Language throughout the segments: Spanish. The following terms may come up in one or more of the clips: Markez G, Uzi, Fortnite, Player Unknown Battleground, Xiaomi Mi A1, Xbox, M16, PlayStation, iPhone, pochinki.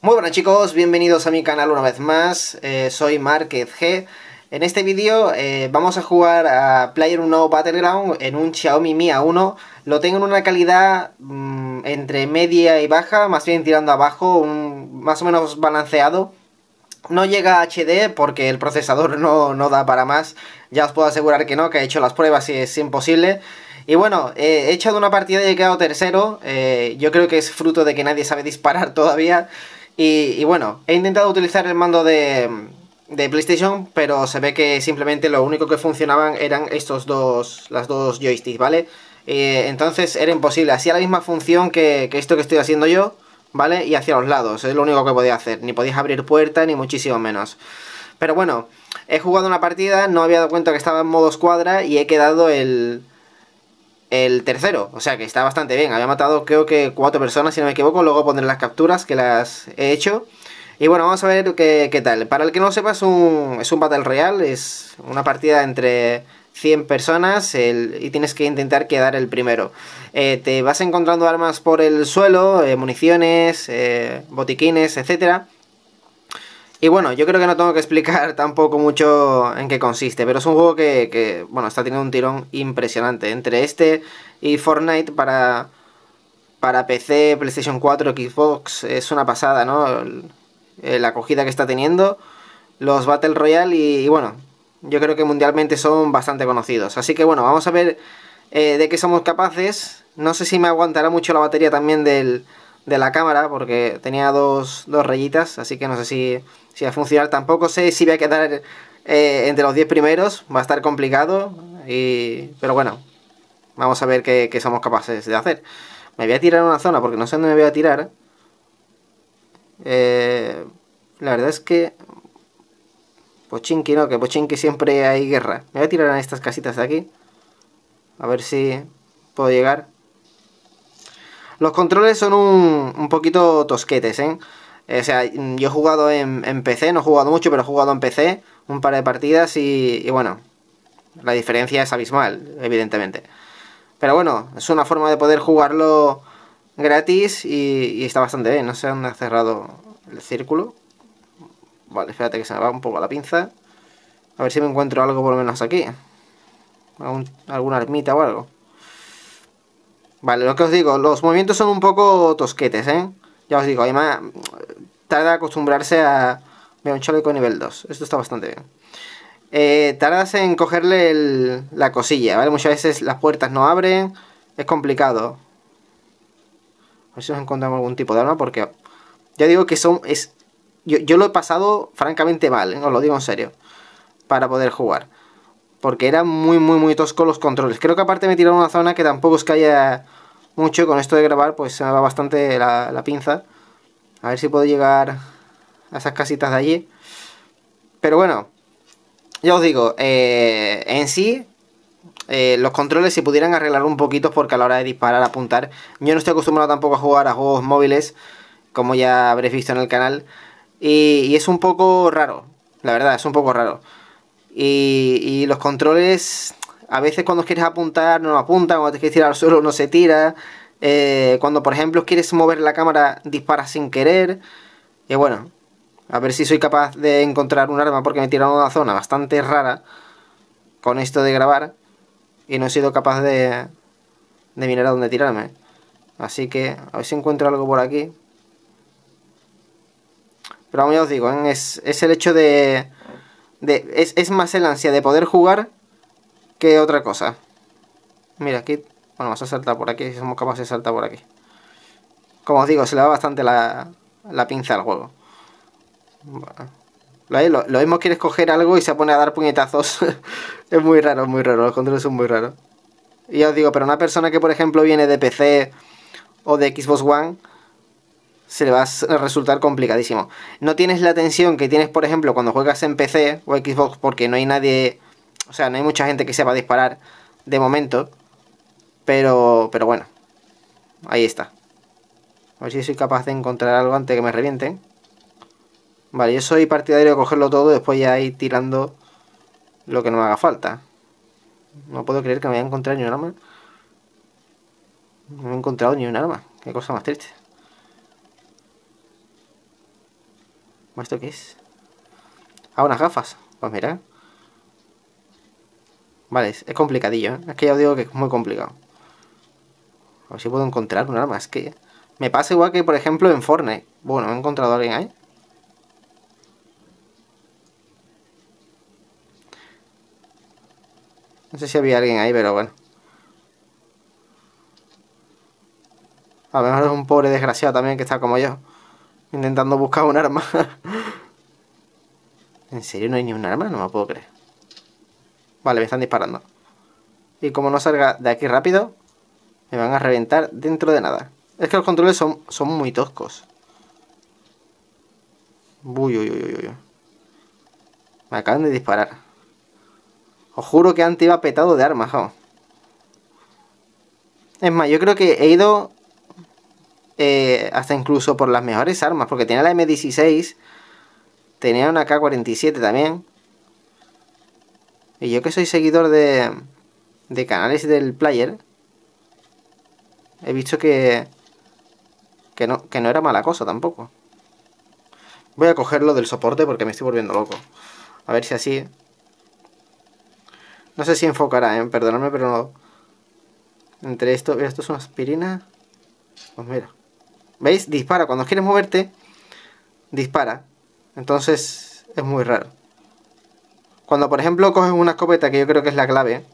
Muy buenas chicos, bienvenidos a mi canal una vez más, soy Márquez G. En este vídeo vamos a jugar a Player Unknown Battleground en un Xiaomi Mi A1. Lo tengo en una calidad entre media y baja, más bien tirando abajo, más o menos balanceado. No llega a HD porque el procesador no da para más. Ya os puedo asegurar que no, que he hecho las pruebas y es imposible. Y bueno, he echado una partida y he quedado tercero. Yo creo que es fruto de que nadie sabe disparar todavía. Y bueno, he intentado utilizar el mando de PlayStation, pero se ve que simplemente lo único que funcionaban eran las dos joysticks, ¿vale? Entonces era imposible, hacía la misma función que esto que estoy haciendo yo, ¿vale? Y hacia los lados, es lo único que podía hacer, ni podías abrir puerta ni muchísimo menos. Pero bueno, he jugado una partida, no había dado cuenta que estaba en modo escuadra y he quedado el tercero, o sea que está bastante bien. Había matado creo que 4 personas si no me equivoco, luego pondré las capturas que las he hecho. Y bueno, vamos a ver qué tal. Para el que no lo sepa, es un Battle Royale, es una partida entre 100 personas y tienes que intentar quedar el primero. Te vas encontrando armas por el suelo, municiones, botiquines, etcétera. Y bueno, yo creo que no tengo que explicar tampoco mucho en qué consiste, pero es un juego que bueno, está teniendo un tirón impresionante. Entre este y Fortnite para PC, PlayStation 4, Xbox, es una pasada, ¿no? La acogida que está teniendo los Battle Royale y bueno, yo creo que mundialmente son bastante conocidos. Así que bueno, vamos a ver de qué somos capaces. No sé si me aguantará mucho la batería también de la cámara, porque tenía dos rayitas, así que no sé si va a funcionar. Tampoco sé si voy a quedar entre los 10 primeros, va a estar complicado, pero bueno, vamos a ver qué somos capaces de hacer. Me voy a tirar a una zona, porque no sé dónde me voy a tirar. La verdad es que pochinki no, que pochinki siempre hay guerra. Me voy a tirar a estas casitas de aquí, a ver si puedo llegar. Los controles son un poquito tosquetes, ¿eh? O sea, yo he jugado en PC, no he jugado mucho, pero he jugado en PC un par de partidas y bueno, la diferencia es abismal, evidentemente. Pero bueno, es una forma de poder jugarlo gratis y está bastante bien. No sé dónde ha cerrado el círculo. Vale, espérate que se me va un poco la pinza. A ver si me encuentro algo por lo menos aquí. Alguna ermita o algo. Vale, lo que os digo, los movimientos son un poco tosquetes, ¿eh? Ya os digo, además tarda acostumbrarse a... Mira, un chaleco nivel 2, esto está bastante bien. Tardas en cogerle la cosilla, ¿vale? Muchas veces las puertas no abren, es complicado. A ver si nos encontramos algún tipo de arma, porque... Ya digo que son... Yo lo he pasado francamente mal, ¿eh? Os lo digo en serio, para poder jugar. Porque eran muy toscos los controles. Creo que aparte me tiraron a una zona que tampoco es que haya mucho. Con esto de grabar pues se me va bastante la pinza. A ver si puedo llegar a esas casitas de allí. Pero bueno, ya os digo, en sí, los controles se pudieran arreglar un poquito, porque a la hora de disparar, apuntar... Yo no estoy acostumbrado tampoco a jugar a juegos móviles, como ya habréis visto en el canal. Y es un poco raro, la verdad, es un poco raro. Y los controles, a veces cuando quieres apuntar no apuntan, cuando te quieres tirar al suelo no se tira, cuando por ejemplo quieres mover la cámara disparas sin querer. Y bueno, a ver si soy capaz de encontrar un arma, porque me he tirado a una zona bastante rara con esto de grabar y no he sido capaz de mirar a dónde tirarme. Así que a ver si encuentro algo por aquí. Pero vamos, ya os digo, ¿eh? Es el hecho de... Es más el ansia de poder jugar que otra cosa. Mira, aquí... Bueno, vamos a saltar por aquí, si somos capaces de saltar por aquí. Como os digo, se le va bastante la pinza al juego. Bueno, lo mismo quieres coger algo y se pone a dar puñetazos. Es muy raro, es muy raro. Los controles son muy raros. Y ya os digo, pero una persona que por ejemplo viene de PC o de Xbox One... se le va a resultar complicadísimo. No tienes la tensión que tienes, por ejemplo, cuando juegas en PC o Xbox, porque no hay nadie... O sea, no hay mucha gente que sepa disparar de momento. Pero bueno, ahí está. A ver si soy capaz de encontrar algo antes de que me revienten. Vale, yo soy partidario de cogerlo todo y después ya ir tirando lo que no me haga falta. No puedo creer que me haya encontrado ni un arma. No me he encontrado ni un arma. Qué cosa más triste. ¿Esto qué es? Ah, unas gafas. Pues mira. Vale, es complicadillo, ¿eh? Es que ya os digo que es muy complicado. A ver si puedo encontrar un arma. Es que me pasa igual que, por ejemplo, en Fortnite. Bueno, he encontrado a alguien ahí. No sé si había alguien ahí, pero bueno. A lo mejor es un pobre desgraciado también que está como yo, intentando buscar un arma. ¿En serio no hay ni un arma? No me puedo creer. Vale, me están disparando. Y como no salga de aquí rápido, me van a reventar dentro de nada. Es que los controles son muy toscos. Uy, uy, uy, uy, uy. Me acaban de disparar. Os juro que antes iba petado de armas, vamos. Es más, yo creo que he ido hasta incluso por las mejores armas, porque tenía la M16, tenía una K47 también. Y yo que soy seguidor de canales del Player, he visto que no era mala cosa tampoco. Voy a cogerlo del soporte porque me estoy volviendo loco. A ver si así... No sé si enfocará, perdonadme, pero no. Entre esto... Mira, esto es una aspirina. Pues mira. ¿Veis? Dispara. Cuando quieres moverte, dispara. Entonces es muy raro. Cuando, por ejemplo, coges una escopeta, que yo creo que es la clave.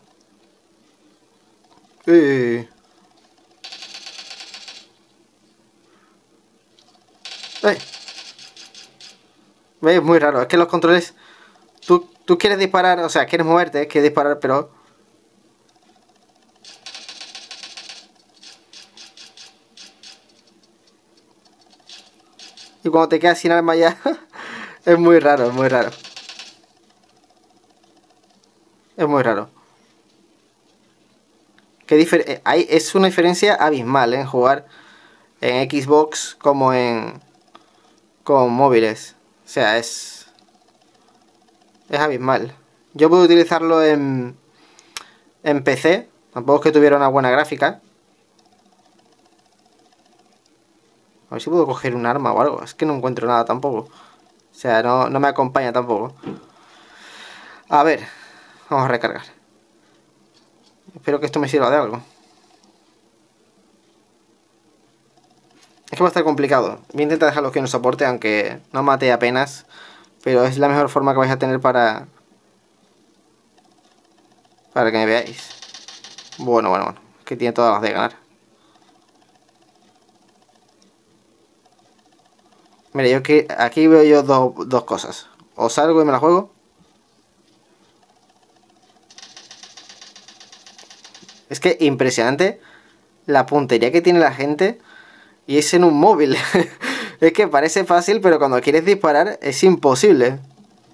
¿Veis? Es muy raro. Es que los controles... Tú quieres disparar, o sea, quieres moverte, quieres disparar, pero... Y cuando te quedas sin arma ya... es muy raro, es muy raro. Es muy raro. Es una diferencia abismal en jugar en Xbox como con móviles. O sea, es abismal. Yo puedo utilizarlo en PC. Tampoco es que tuviera una buena gráfica. A ver si puedo coger un arma o algo. Es que no encuentro nada tampoco. O sea, no me acompaña tampoco. A ver. Vamos a recargar. Espero que esto me sirva de algo. Es que va a estar complicado. Voy a intentar dejarlo que no soporte, aunque no mate apenas. Pero es la mejor forma que vais a tener para que me veáis. Bueno. Es que tiene todas las de ganar. Mira, yo que aquí veo yo dos cosas. O salgo y me la juego. Es que impresionante la puntería que tiene la gente. Y es en un móvil. Es que parece fácil, pero cuando quieres disparar es imposible.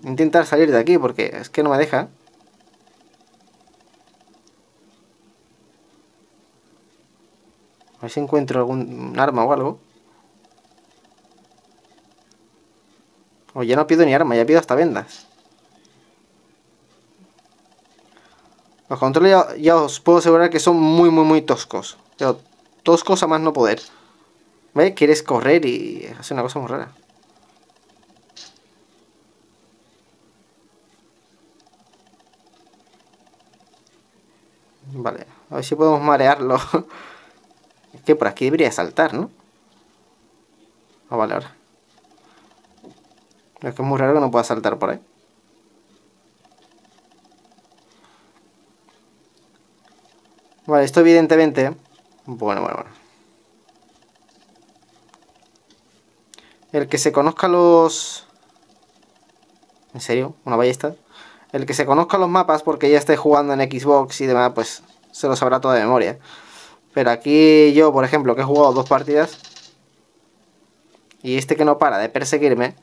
Intentar salir de aquí porque es que no me deja. A ver si encuentro algún arma o algo. O ya no pido ni arma, ya pido hasta vendas. Los controles ya os puedo asegurar que son muy toscos. Pero toscos a más no poder. ¿Veis? Quieres correr y hace una cosa muy rara. Vale, a ver si podemos marearlo. Es que por aquí debería saltar, ¿no? Ah, vale, ahora. Es que es muy raro que no pueda saltar por ahí. Vale, esto evidentemente... Bueno. El que se conozca los... ¿En serio? ¿Una ballesta? El que se conozca los mapas, porque ya esté jugando en Xbox y demás, pues se lo sabrá todo de memoria. Pero aquí yo, por ejemplo, que he jugado 2 partidas... Y este que no para de perseguirme...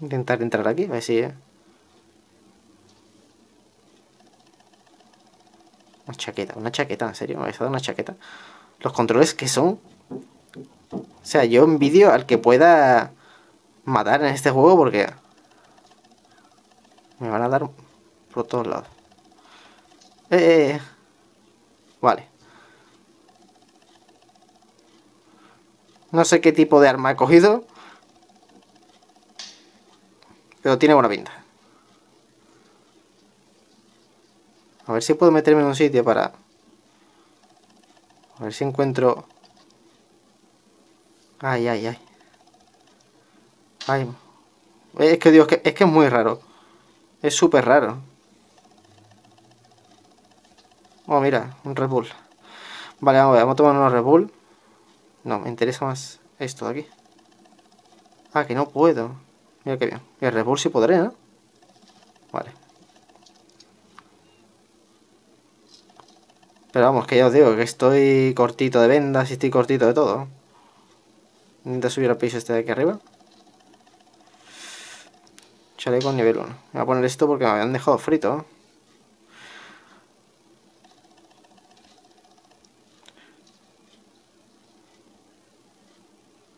Intentar entrar aquí, a ver si... Una chaqueta, en serio, me habéis dado una chaqueta. Los controles que son... O sea, yo envidio al que pueda matar en este juego porque... Me van a dar por todos lados. Vale. No sé qué tipo de arma ha cogido, pero tiene buena pinta. A ver si puedo meterme en un sitio para... A ver si encuentro... Ay, ay, ay. Ay. Es que digo, es que es muy raro. Es súper raro. Oh, mira, un Red Bull. Vale, vamos a ver, vamos a tomar unos Red Bull. No, me interesa más esto de aquí. Ah, que no puedo. Mira qué bien. Y el Red Bull sí podré, ¿no? Vale. Pero vamos, que ya os digo que estoy cortito de vendas y estoy cortito de todo. Intento subir al piso este de aquí arriba. Chaleco nivel 1. Voy a poner esto porque me habían dejado frito.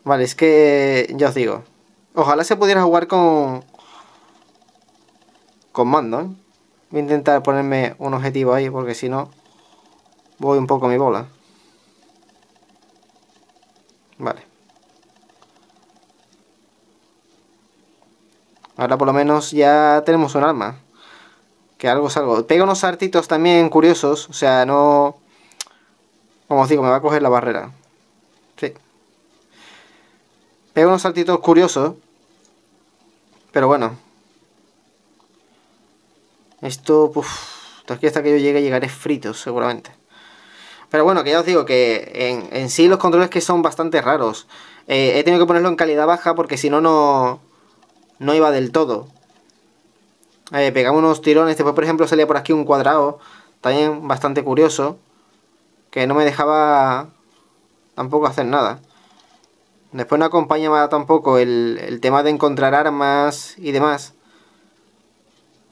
Vale, es que ya os digo, ojalá se pudiera jugar con mando, ¿eh? Voy a intentar ponerme un objetivo ahí porque si no voy un poco a mi bola. Vale. Ahora por lo menos ya tenemos un arma. Que algo es algo. Pega unos saltitos también curiosos. O sea, no... Como os digo, me va a coger la barrera. Sí. Pega unos saltitos curiosos. Pero bueno. Esto... Uf, de aquí hasta que yo llegue, llegaré frito seguramente. Pero bueno, que ya os digo que en sí los controles que son bastante raros. He tenido que ponerlo en calidad baja porque si no, no iba del todo. Pegaba unos tirones. Después, por ejemplo, salía por aquí un cuadrado. También bastante curioso. Que no me dejaba tampoco hacer nada. Después no acompañaba tampoco el tema de encontrar armas y demás.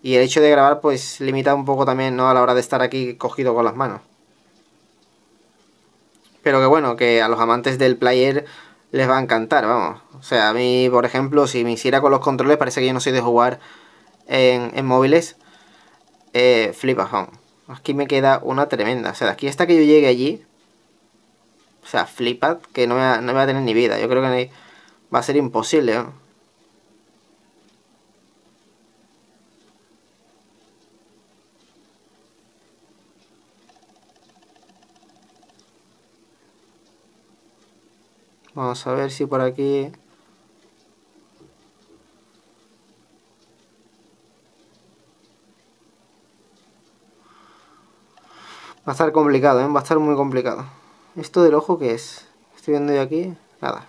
Y el hecho de grabar pues limitaba un poco también, ¿no? A la hora de estar aquí cogido con las manos. Pero que bueno, que a los amantes del player... les va a encantar, vamos. O sea, a mí, por ejemplo, si me hiciera con los controles, parece que yo no soy de jugar en móviles. Flipas, vamos. Aquí me queda una tremenda. O sea, de aquí hasta que yo llegue allí... O sea, flipad, que no me va a tener ni vida. Yo creo que va a ser imposible, ¿no? Vamos a ver si por aquí... Va a estar complicado, ¿eh? Va a estar muy complicado. ¿Esto del ojo qué es? Estoy viendo yo aquí... Nada.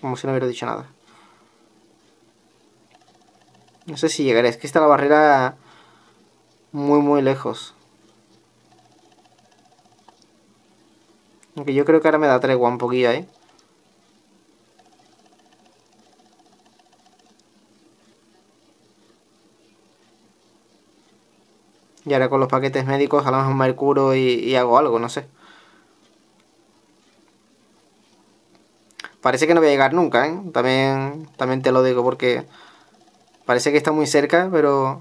Como si no hubiera dicho nada. No sé si llegaré. Es que está la barrera muy, muy lejos. Aunque yo creo que ahora me da tregua un poquillo ahí. Y ahora con los paquetes médicos, a lo mejor mercurio y hago algo, no sé. Parece que no voy a llegar nunca, ¿eh? También te lo digo porque parece que está muy cerca, pero...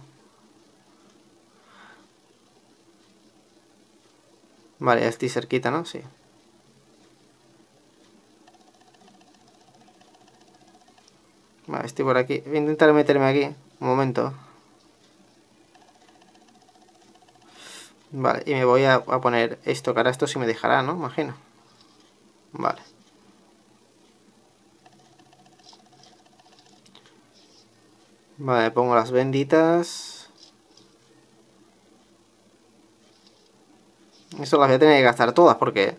Vale, ya estoy cerquita, ¿no? Sí. Vale, estoy por aquí. Voy a intentar meterme aquí. Un momento. Vale, y me voy a poner esto. Que ahora esto sí me dejará, ¿no? Imagino. Vale. Vale, pongo las benditas. Eso las voy a tener que gastar todas porque...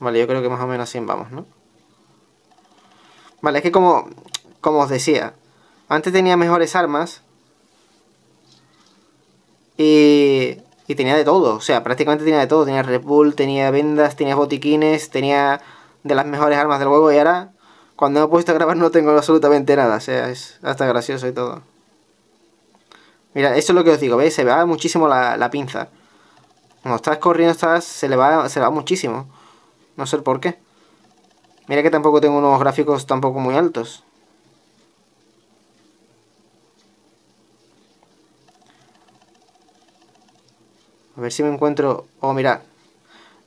Vale, yo creo que más o menos así vamos, ¿no? Vale, es que como os decía, antes tenía mejores armas y tenía de todo, o sea, prácticamente tenía de todo. Tenía Red Bull, tenía vendas, tenía botiquines, tenía de las mejores armas del juego y ahora, cuando me he puesto a grabar, no tengo absolutamente nada, o sea, es hasta gracioso y todo. Mira, eso es lo que os digo, ¿veis? Se va muchísimo la pinza. Cuando estás corriendo, se le va muchísimo. No sé por qué. Mira que tampoco tengo unos gráficos tampoco muy altos. A ver si me encuentro... Oh, mirad.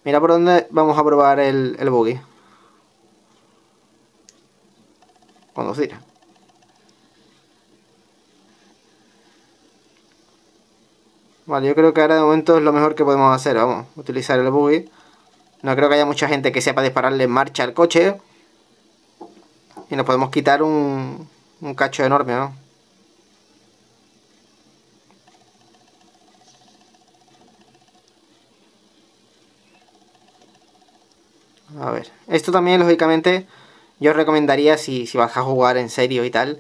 Mira por dónde vamos a probar el buggy. Conducir. Vale, yo creo que ahora de momento es lo mejor que podemos hacer. Vamos, utilizar el buggy. No creo que haya mucha gente que sepa dispararle en marcha al coche. Y nos podemos quitar un cacho enorme, ¿no? A ver, esto también lógicamente yo os recomendaría si vas a jugar en serio y tal,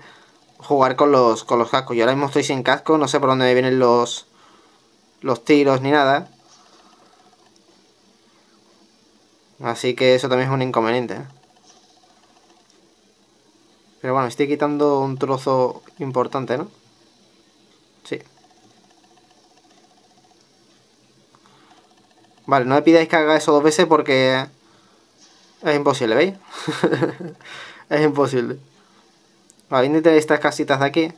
jugar con los cascos. Yo ahora mismo estoy sin casco, no sé por dónde me vienen los tiros ni nada. Así que eso también es un inconveniente. Pero bueno, estoy quitando un trozo importante, ¿no? Sí. Vale, no me pidáis que haga eso dos veces porque... es imposible, ¿veis? Es imposible. Vale, intentaré estas casitas de aquí.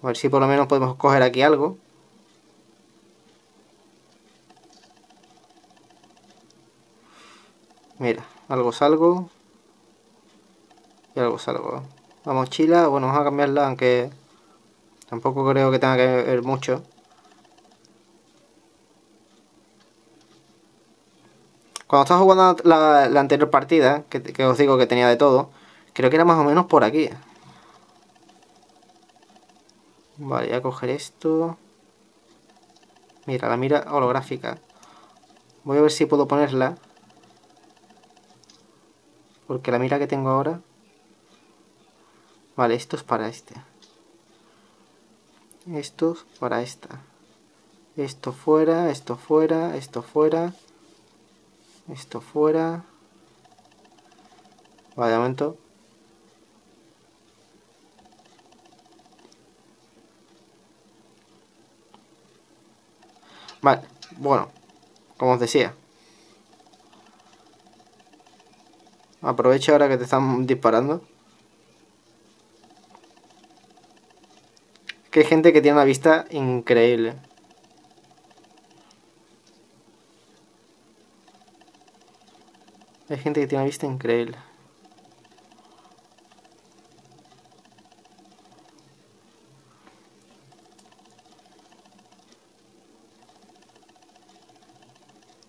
A ver si por lo menos podemos coger aquí algo. Mira, algo salgo. Y algo salgo. La mochila, bueno, vamos a cambiarla, aunque... tampoco creo que tenga que ver mucho. Cuando estaba jugando la anterior partida, que os digo que tenía de todo, creo que era más o menos por aquí. Vale, voy a coger esto. Mira, la mira holográfica. Voy a ver si puedo ponerla. Porque la mira que tengo ahora... Vale, esto es para este. Estos para esta. Esto fuera, esto fuera, esto fuera. Esto fuera. Vale, de momento. Vale, bueno. Como os decía. Aprovecha ahora que te están disparando. Que hay gente que tiene una vista increíble. Hay gente que tiene una vista increíble.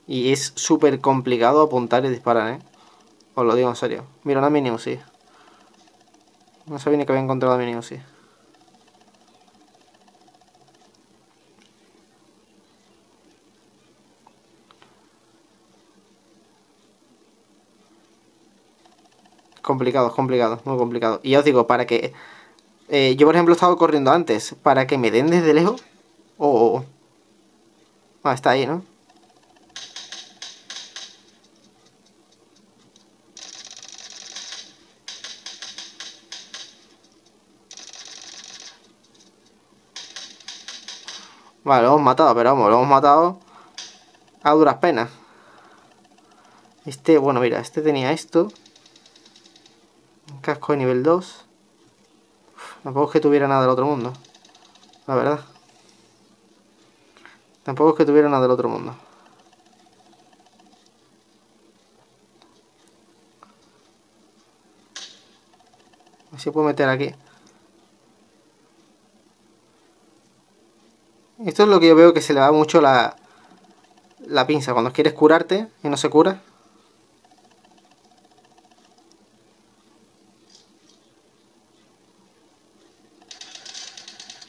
Y es súper complicado apuntar y disparar, ¿eh? Os lo digo en serio. Mira, una mini Uzi. No sabía ni que había encontrado una mini Uzi. Complicado, es complicado, muy complicado. Y ya os digo, para que... yo, por ejemplo, he estado corriendo antes. Para que me den desde lejos. O... Ah, está ahí, ¿no? Vale, lo hemos matado, pero vamos, lo hemos matado a duras penas. Este, bueno, mira, este tenía esto. Casco de nivel 2. Uf, tampoco es que tuviera nada del otro mundo. La verdad. Tampoco es que tuviera nada del otro mundo. A ver si puedo meter aquí. Esto es lo que yo veo que se le va mucho la pinza. Cuando quieres curarte y no se cura.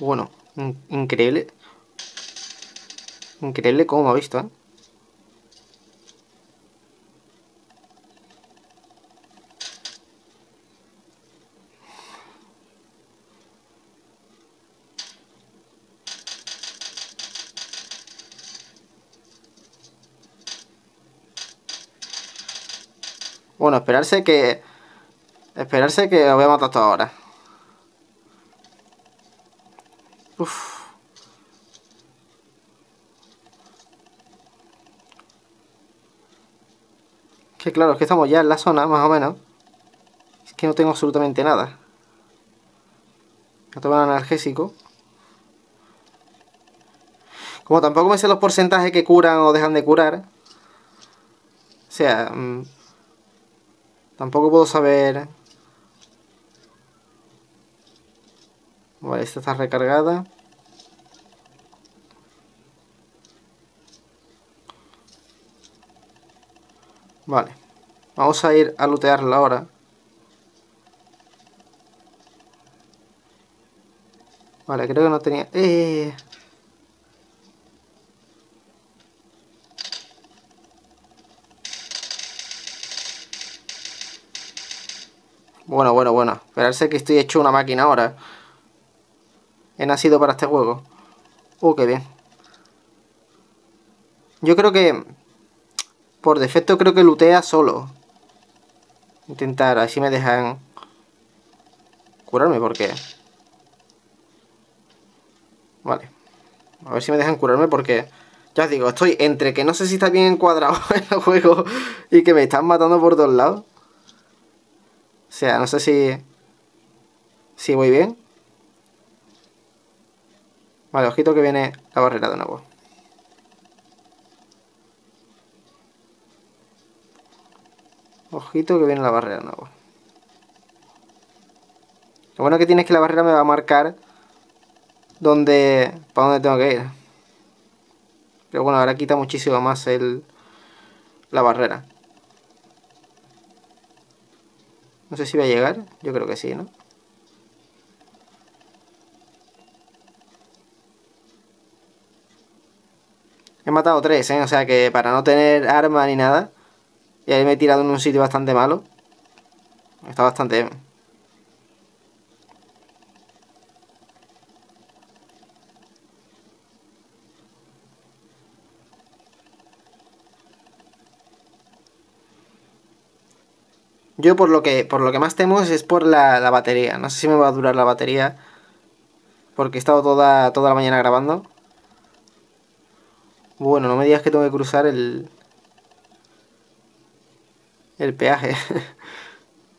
Bueno, increíble. Increíble cómo me ha visto, ¿eh? Bueno, esperarse que lo voy a matar hasta ahora. Uf. Que claro, es que estamos ya en la zona, más o menos. que no tengo absolutamente nada. Voy a tomar analgésico. Como tampoco me sé los porcentajes que curan o dejan de curar, o sea, tampoco puedo saber. Vale, esta está recargada. Vale, vamos a ir a lootearla ahora. Vale, creo que no tenía... Bueno, esperarse que estoy hecho una máquina ahora. He nacido para este juego. Qué bien. Yo creo que... por defecto creo que lootea solo. Intentar, así me dejan curarme, porque... vale. A ver si me dejan curarme, porque... ya os digo, estoy entre que no sé si está bien encuadrado en el juego y que me están matando por todos lados. O sea, no sé si voy bien. Vale, ojito que viene la barrera de nuevo. Ojito que viene la barrera de nuevo. Lo bueno que tiene es que la barrera me va a marcar para dónde tengo que ir. Pero bueno, ahora quita muchísimo más la barrera. No sé si va a llegar. Yo creo que sí, ¿no? He matado 3, ¿eh? O sea que para no tener arma ni nada... y ahí me he tirado en un sitio bastante malo. Está bastante... yo por lo que más temo es por la batería. No sé si me va a durar la batería, porque he estado toda la mañana grabando. Bueno, no me digas que tengo que cruzar el peaje.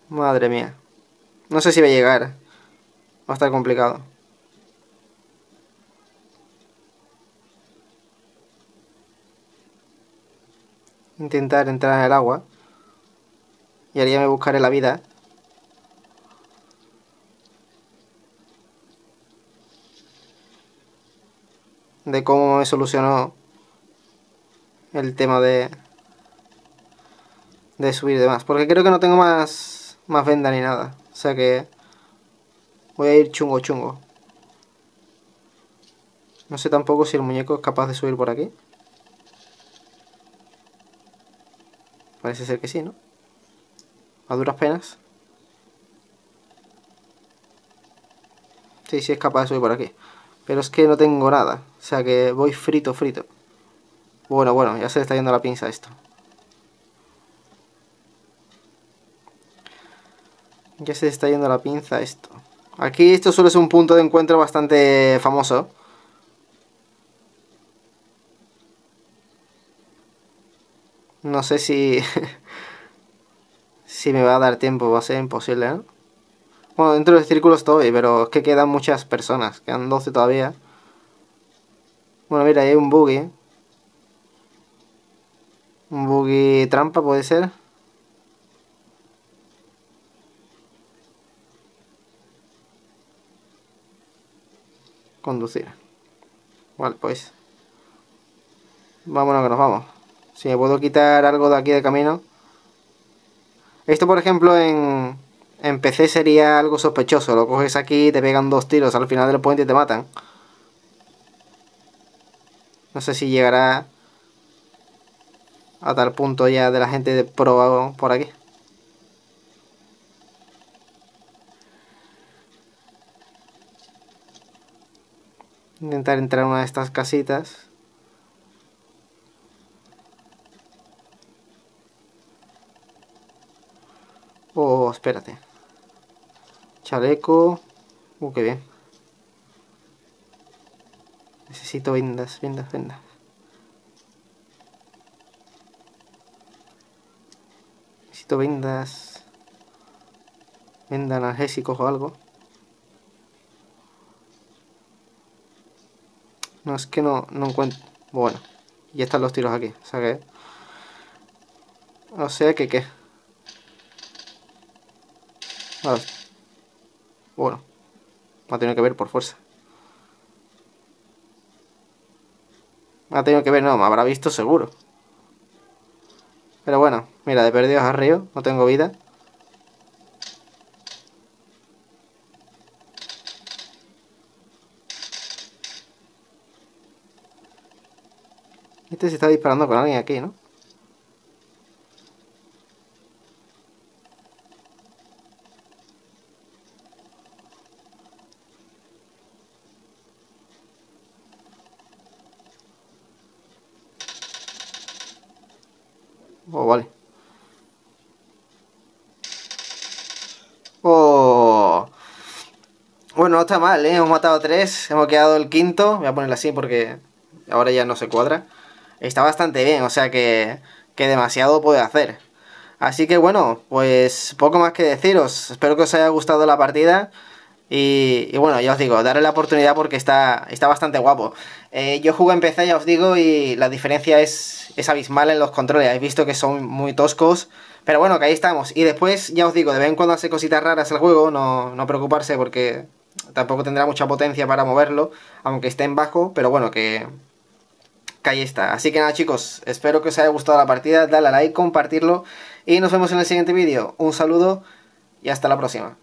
Madre mía. No sé si va a llegar. Va a estar complicado. Intentar entrar en el agua. Y ahora ya me buscaré la vida. De cómo me solucionó el tema de subir de más. Porque creo que no tengo más venda ni nada. O sea que voy a ir chungo. No sé tampoco si el muñeco es capaz de subir por aquí. Parece ser que sí, ¿no? A duras penas. Sí, sí es capaz de subir por aquí. Pero es que no tengo nada. O sea que voy frito. Bueno, ya se le está yendo la pinza esto. Ya se le está yendo la pinza esto. Aquí esto suele ser un punto de encuentro bastante famoso. No sé si... si me va a dar tiempo, va a ser imposible, ¿no? Bueno, dentro del círculo estoy, pero es que quedan muchas personas. Quedan 12 todavía. Bueno, mira, ahí hay un buggy. Un buggy trampa, puede ser. Conducir. Vale, pues. Vámonos que nos vamos. Si me puedo quitar algo de aquí de camino... Esto, por ejemplo, en PC sería algo sospechoso. Lo coges aquí, te pegan 2 tiros al final del puente y te matan. No sé si llegará a tal punto ya de la gente de pro por aquí. Intentar entrar en una de estas casitas. Espérate. Chaleco. Qué bien. Necesito vendas. Necesito vendas. venda analgésicos o algo. No, es que no encuentro. Bueno, y están los tiros aquí. O sea que qué. Vale. Bueno, me ha tenido que ver por fuerza. Me ha tenido que ver, no, me habrá visto seguro. Pero bueno, mira, de perdidos arriba, no tengo vida. Este se está disparando con alguien aquí, ¿no? Oh, vale. Oh. Bueno, no está mal, ¿eh? Hemos matado 3, hemos quedado el quinto. Voy a ponerlo así porque ahora ya no se cuadra. Está bastante bien, o sea que demasiado puede hacer. Así que bueno, pues poco más que deciros. Espero que os haya gustado la partida. Y bueno, ya os digo, darle la oportunidad porque está bastante guapo. Yo jugué en PC, ya os digo, y la diferencia es abismal en los controles. Habéis visto que son muy toscos, pero bueno, que ahí estamos. Y después, ya os digo, de vez en cuando hace cositas raras el juego, no preocuparse porque tampoco tendrá mucha potencia para moverlo, aunque esté en bajo, pero bueno, que ahí está. Así que nada, chicos, espero que os haya gustado la partida. Dale a like, compartirlo y nos vemos en el siguiente vídeo. Un saludo y hasta la próxima.